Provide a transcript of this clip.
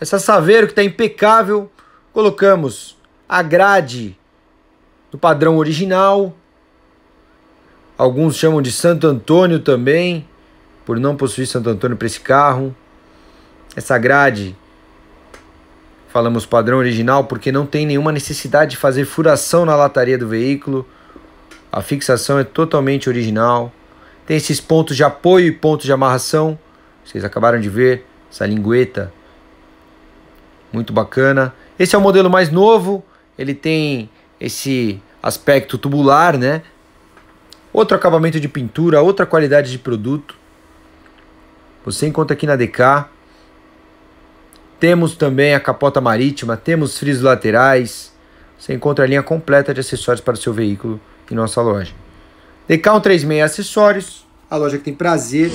Essa Saveiro que está impecável, colocamos a grade do padrão original. Alguns chamam de Santo Antônio também, por não possuir Santo Antônio para esse carro. Essa grade, falamos padrão original porque não tem nenhuma necessidade de fazer furação na lataria do veículo. A fixação é totalmente original. Tem esses pontos de apoio e pontos de amarração. Vocês acabaram de ver essa lingueta. Muito bacana. Esse é o modelo mais novo. Ele tem esse aspecto tubular, né? Outro acabamento de pintura, outra qualidade de produto. Você encontra aqui na DK. Temos também a capota marítima, temos frisos laterais. Você encontra a linha completa de acessórios para o seu veículo em nossa loja. DK136 Acessórios, a loja que tem prazer.